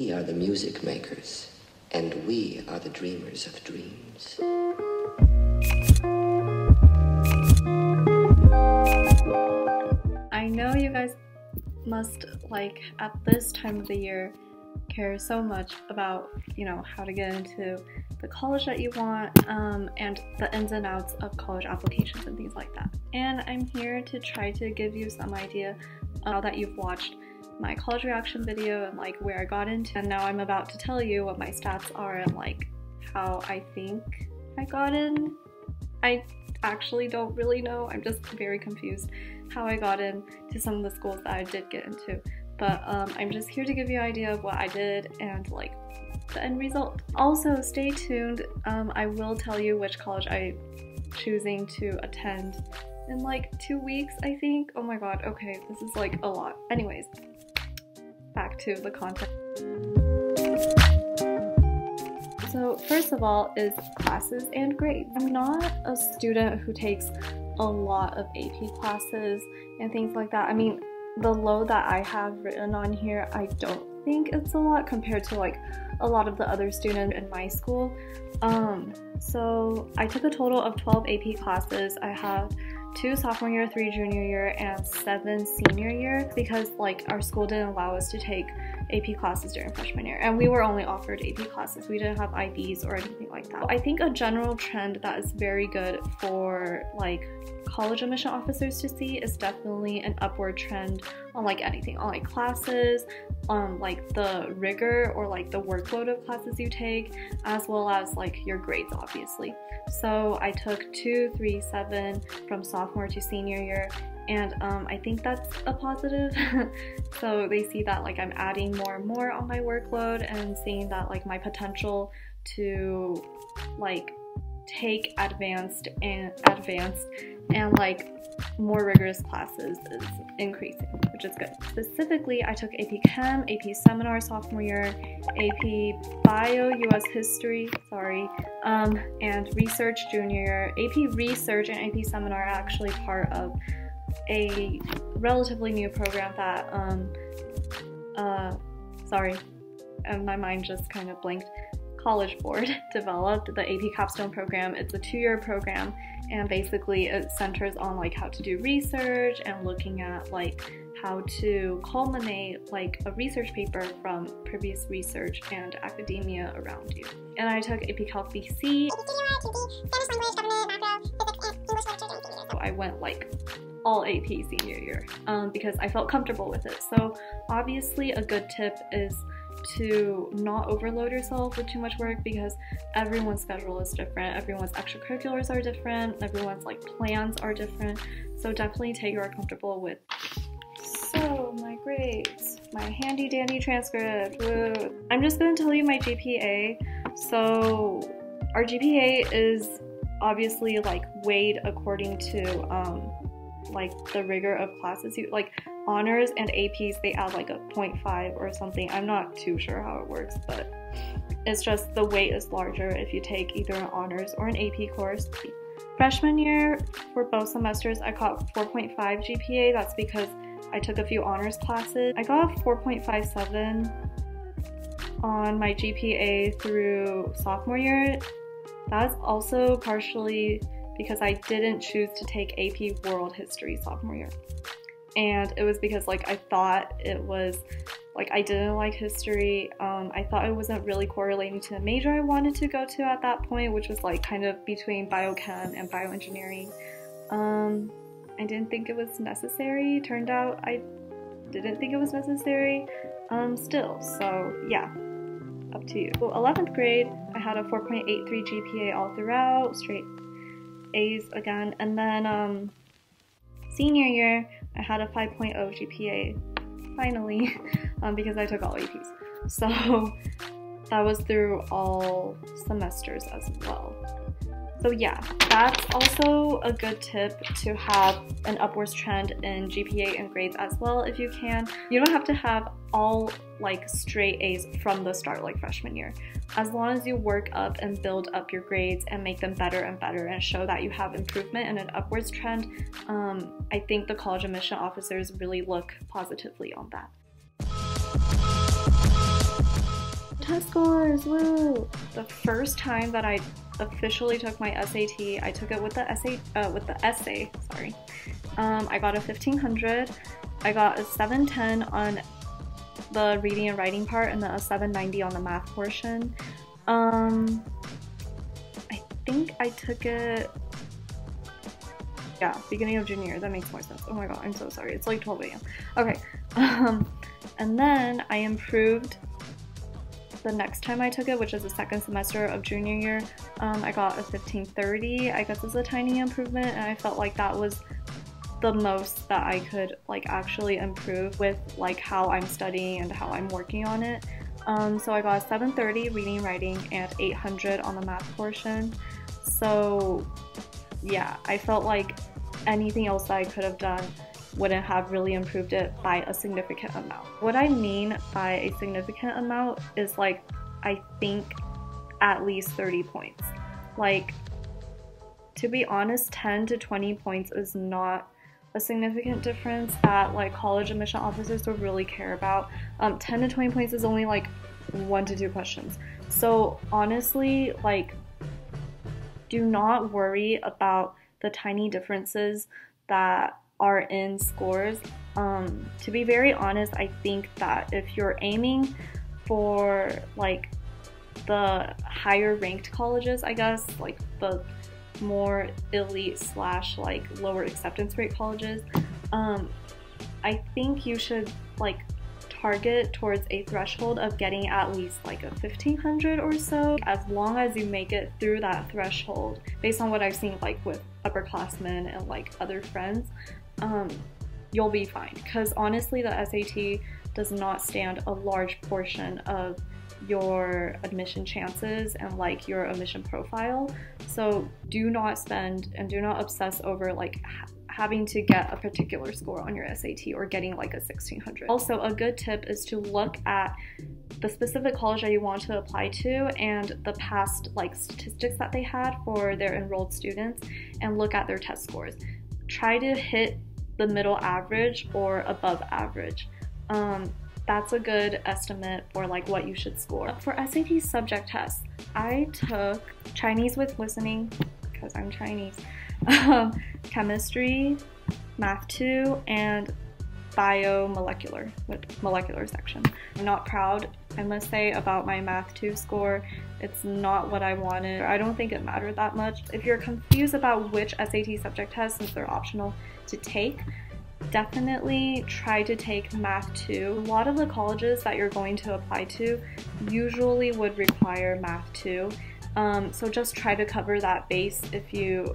We are the music makers, and we are the dreamers of dreams. I know you guys must, like, at this time of the year, care so much about, you know, how to get into the college that you want, and the ins and outs of college applications and things like that. And I'm here to try to give you some idea now that you've watched my college reaction video and like where I got into, and now I'm about to tell you what my stats are and like how I think I got in. I actually don't really know, I'm just very confused how I got in to some of the schools that I did get into, but I'm just here to give you an idea of what I did and like the end result. Also stay tuned, I will tell you which college I'm choosing to attend in like 2 weeks, I think. Oh my god, okay, this is like a lot. Anyways, back to the content. So first of all is classes and grades. I'm not a student who takes a lot of AP classes and things like that. I mean, the load that I have written on here, I don't think it's a lot compared to like a lot of the other students in my school. So I took a total of 12 AP classes. I have 2 sophomore year, 3 junior year, and 7 senior year, because like our school didn't allow us to take AP classes during freshman year, and we were only offered AP classes. We didn't have IBs or anything like that. I think a general trend that is very good for like college admission officers to see is definitely an upward trend on like anything, on like classes, on like the rigor or like the workload of classes you take, as well as like your grades, obviously. So I took 2, 3, 7 from sophomore to senior year, and I think that's a positive. So they see that like I'm adding more and more on my workload and seeing that like my potential to like take advanced and like more rigorous classes is increasing, which is good. Specifically, I took AP Chem, AP Seminar sophomore year, AP Bio, US History, and Research junior year. AP Research and AP Seminar are actually part of a relatively new program that, my mind just kind of blinked. College Board developed the AP Capstone program. It's a 2-year program, and basically it centers on like how to do research and looking at like how to culminate like a research paper from previous research and academia around you. And I took AP Calc BC. So I went like all AP senior year because I felt comfortable with it. So obviously a good tip is to not overload yourself with too much work, because everyone's schedule is different, everyone's extracurriculars are different, everyone's like plans are different, so definitely take what you're comfortable with. So my grades, my handy dandy transcript, woo. I'm just going to tell you my GPA. So our GPA is obviously like weighed according to like the rigor of classes. You like honors and APs, they add like a 0.5 or something. I'm not too sure how it works, but it's just the weight is larger if you take either an honors or an AP course. Freshman year, for both semesters, I got 4.5 GPA. That's because I took a few honors classes. I got 4.57 on my GPA through sophomore year. That's also partially because I didn't choose to take AP World History sophomore year. And it was because like I thought it was, like I didn't like history. I thought it wasn't really correlating to the major I wanted to go to at that point, which was like kind of between biochem and bioengineering. I didn't think it was necessary. Turned out I didn't think it was necessary still, so yeah. Up to you. Well, 11th grade, I had a 4.83 GPA all throughout, straight A's again, and then senior year I had a 5.0 GPA finally, because I took all APs, so that was through all semesters as well. So yeah, that's also a good tip, to have an upwards trend in GPA and grades as well if you can. You don't have to have all like straight A's from the start like freshman year. As long as you work up and build up your grades and make them better and better and show that you have improvement and an upwards trend, I think the college admission officers really look positively on that. test scores, woo! The first time that I officially took my SAT, I took it with the essay. Sorry, I got a 1500. I got a 710 on the reading and writing part, and then a 790 on the math portion. I think I took it. Yeah, beginning of junior year. That makes more sense. Oh my god, I'm so sorry. It's like 12 a.m. Okay, and then I improved the next time I took it, which is the second semester of junior year. I got a 1530. I guess it's a tiny improvement, and I felt like that was the most that I could like actually improve with like how I'm studying and how I'm working on it. So I got a 730 reading, writing, and 800 on the math portion. So yeah, I felt like anything else that I could have done wouldn't have really improved it by a significant amount. What I mean by a significant amount is like, I think at least 30 points. Like, to be honest, 10 to 20 points is not a significant difference that like college admission officers would really care about. 10 to 20 points is only like 1 to 2 questions. So honestly, like, do not worry about the tiny differences that are in scores. To be very honest, I think that if you're aiming for like the higher ranked colleges, I guess, like the more elite slash like lower acceptance rate colleges, I think you should like target towards a threshold of getting at least like a 1500 or so. As long as you make it through that threshold, based on what I've seen like with upperclassmen and like other friends, you'll be fine, because honestly the SAT does not stand a large portion of your admission chances and like your admission profile. So do not spend and do not obsess over like having to get a particular score on your SAT or getting like a 1600. Also, a good tip is to look at the specific college that you want to apply to and the past like statistics that they had for their enrolled students, and look at their test scores. Try to hit the middle average or above average. That's a good estimate for like what you should score. For SAT subject tests, I took Chinese with listening, because I'm Chinese, chemistry, math 2, and biomolecular with molecular section. I'm not proud, I must say, about my math 2 score. It's not what I wanted. I don't think it mattered that much. If you're confused about which SAT subject test, since they're optional, to take, definitely try to take math 2. A lot of the colleges that you're going to apply to usually would require math 2. So just try to cover that base if you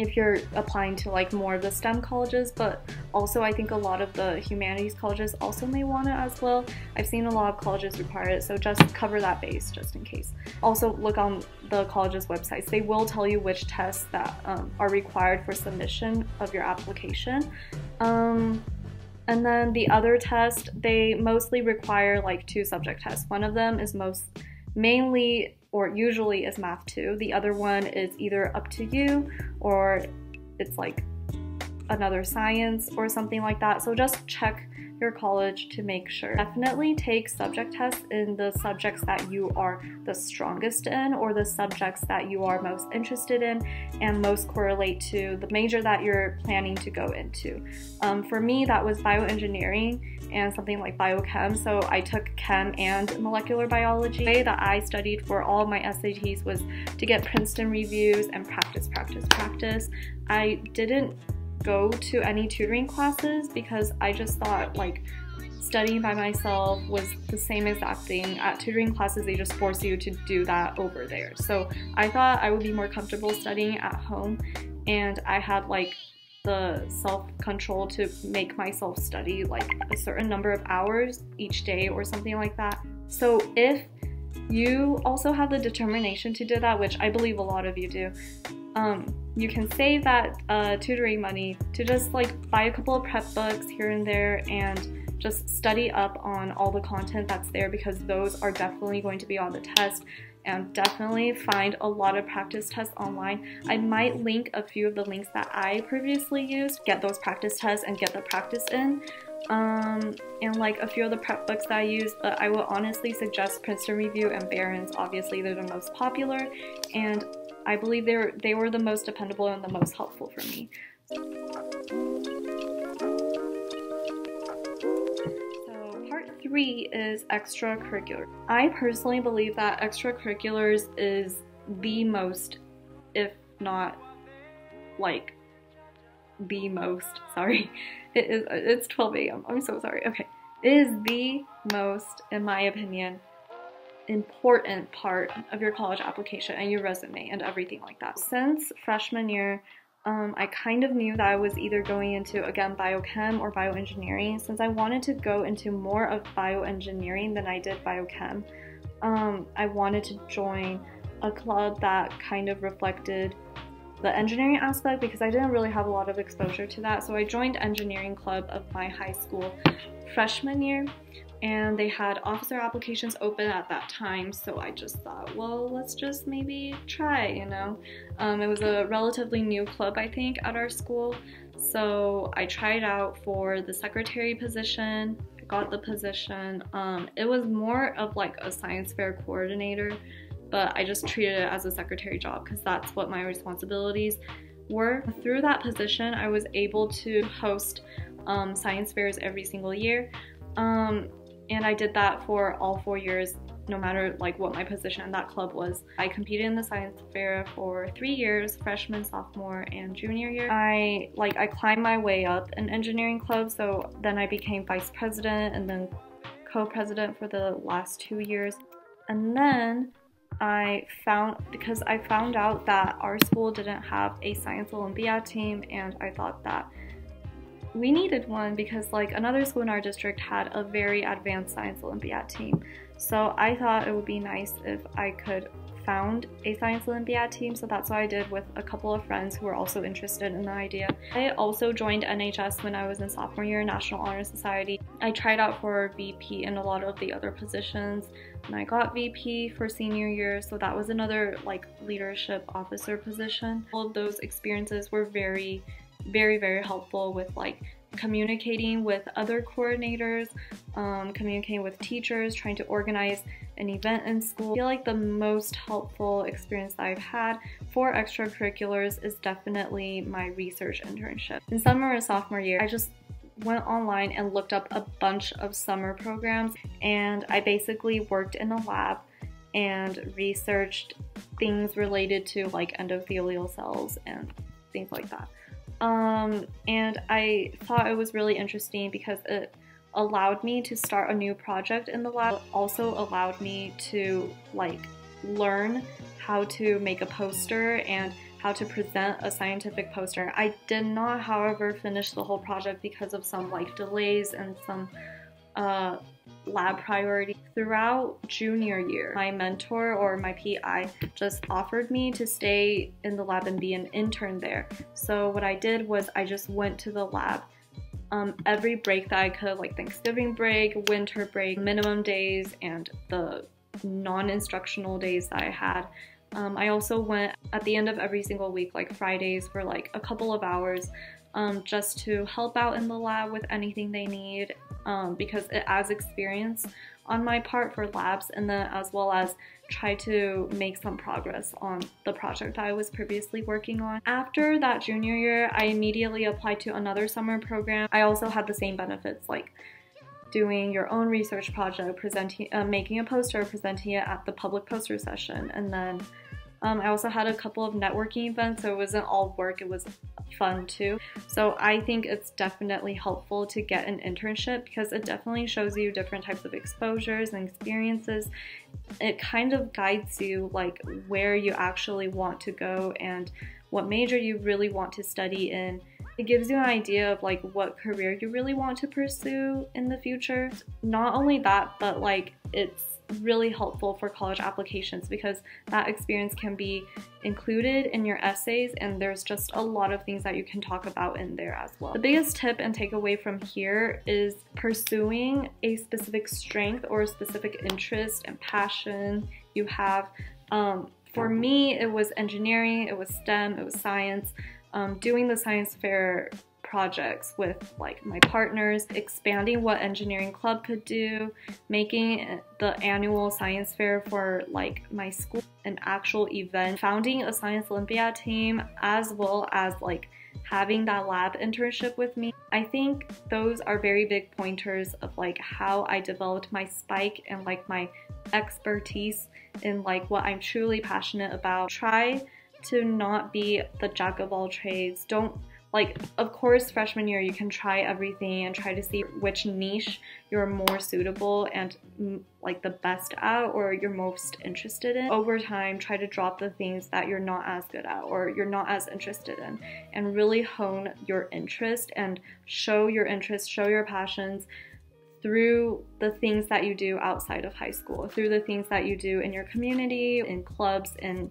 if you're applying to like more of the STEM colleges, but also I think a lot of the humanities colleges also may want it as well. I've seen a lot of colleges require it, so just cover that base just in case. Also look on the college's websites. They will tell you which tests that are required for submission of your application. And then the other test, they mostly require like 2 subject tests. One of them is mainly or usually is math 2. The other one is either up to you, or it's like another science or something like that. So just check your college to make sure. Definitely take subject tests in the subjects that you are the strongest in, or the subjects that you are most interested in and most correlate to the major that you're planning to go into. For me, that was bioengineering and something like biochem, so I took chem and molecular biology. The way that I studied for all my SATs was to get Princeton reviews and practice. I didn't go to any tutoring classes because I just thought like studying by myself was the same exact thing. At tutoring classes, they just force you to do that over there. So I thought I would be more comfortable studying at home, and I had like the self-control to make myself study like a certain number of hours each day or something like that. So if you also have the determination to do that, which I believe a lot of you do, you can save that tutoring money to just like buy a couple of prep books here and there and just study up on all the content that's there, because those are definitely going to be on the test. And definitely find a lot of practice tests online. I might link a few of the links that I previously used. Get those practice tests and get the practice in. And like a few of the prep books that I use, I will honestly suggest Princeton Review and Barron's. Obviously they're the most popular, and I believe they were the most dependable and the most helpful for me. Part 3 is extracurricular. I personally believe that extracurriculars is the most, if not like the most, sorry, it's 12 a.m. I'm so sorry. Okay, it is the most, in my opinion, important part of your college application and your resume and everything like that. Since freshman year, I kind of knew that I was either going into, again, biochem or bioengineering, since I wanted to go into more of bioengineering than I did biochem. I wanted to join a club that kind of reflected the engineering aspect because I didn't really have a lot of exposure to that. So I joined engineering club of my high school freshman year, and they had officer applications open at that time, so I just thought, well, let's just maybe try, you know. It was a relatively new club, I think, at our school, so I tried out for the secretary position, got the position. It was more of like a science fair coordinator, but I just treated it as a secretary job because that's what my responsibilities were. Through that position, I was able to host science fairs every single year. And I did that for all 4 years, no matter like what my position in that club was. I competed in the science fair for 3 years, freshman, sophomore, and junior year. I climbed my way up in engineering club, so then I became vice president and then co-president for the last 2 years. And then I found out that our school didn't have a Science Olympiad team, and I thought that we needed one because like another school in our district had a very advanced Science Olympiad team. So I thought it would be nice if I could found a Science Olympiad team, so that's what I did with a couple of friends who were also interested in the idea. I also joined NHS when I was in sophomore year, National Honor Society. I tried out for VP and a lot of the other positions, and I got VP for senior year, so that was another like leadership officer position. All of those experiences were very, very helpful with like communicating with other coordinators, communicating with teachers, trying to organize an event in school. I feel like the most helpful experience that I've had for extracurriculars is definitely my research internship. In summer and sophomore year, I just went online and looked up a bunch of summer programs, and I basically worked in a lab and researched things related to like endothelial cells and things like that. And I thought it was really interesting because it allowed me to start a new project in the lab. It also allowed me to like learn how to make a poster and how to present a scientific poster. I did not, however, finish the whole project because of some like delays and some lab priority. Throughout junior year, my mentor or my PI just offered me to stay in the lab and be an intern there. So what I did was I just went to the lab every break that I could, like Thanksgiving break, winter break, minimum days, and the non-instructional days that I had. I also went at the end of every single week, like Fridays, for like a couple of hours just to help out in the lab with anything they need, because it adds experience on my part for labs, and then as well as try to make some progress on the project that I was previously working on. After that junior year, I immediately applied to another summer program. I also had the same benefits, like doing your own research project, presenting, making a poster, presenting it at the public poster session, and then I also had a couple of networking events, so it wasn't all work, it was fun too. So I think it's definitely helpful to get an internship because it definitely shows you different types of exposures and experiences. It kind of guides you like where you actually want to go and what major you really want to study in. It gives you an idea of like what career you really want to pursue in the future. Not only that, but like it's really helpful for college applications because that experience can be included in your essays, and there's just a lot of things that you can talk about in there as well. The biggest tip and takeaway from here is pursuing a specific strength or a specific interest and passion you have. For me, it was engineering, it was STEM, it was science. Doing the science fair projects with like my partners, expanding what engineering club could do, making the annual science fair for like my school an actual event, founding a Science Olympiad team, as well as like having that lab internship with me. I think those are very big pointers of like how I developed my spike and like my expertise in like what I'm truly passionate about. Try to not be the jack of all trades. Don't like, of course, freshman year you can try everything and try to see which niche you're more suitable and like the best at or you're most interested in. Over time, try to drop the things that you're not as good at or you're not as interested in and really hone your interest and show your interests, show your passions through the things that you do outside of high school, through the things that you do in your community, in clubs, in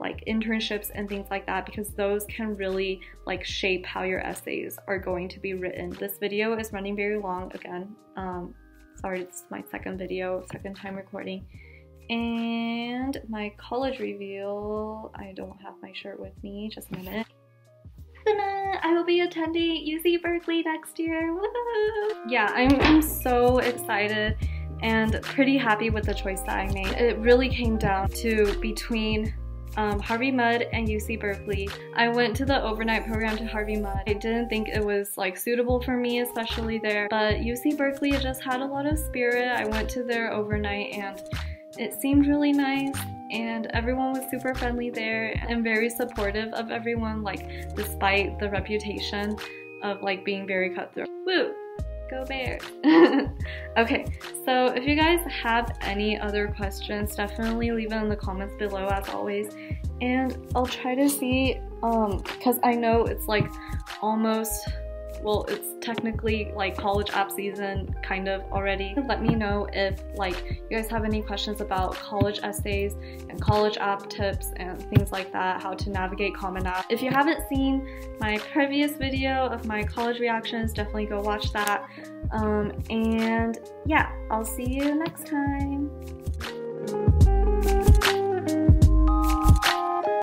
like internships and things like that, because those can really like shape how your essays are going to be written. This video is running very long again. Sorry, it's my second video, second time recording. And my college reveal, I don't have my shirt with me, just a minute. I will be attending UC Berkeley next year. Yeah, I'm so excited and pretty happy with the choice that I made. It really came down to between Harvey Mudd and UC Berkeley. I went to the overnight program to Harvey Mudd. I didn't think it was like suitable for me, especially there, but UC Berkeley just had a lot of spirit. I went to their overnight and it seemed really nice and everyone was super friendly there and very supportive of everyone, like despite the reputation of like being very cutthroat. Woo! Go Bears! Okay, so if you guys have any other questions, definitely leave it in the comments below as always, and I'll try to see, because I know it's like almost, well, it's technically like college app season kind of already. Let me know if like you guys have any questions about college essays and college app tips and things like that, how to navigate Common App. If you haven't seen my previous video of my college reactions, definitely go watch that. And yeah, I'll see you next time.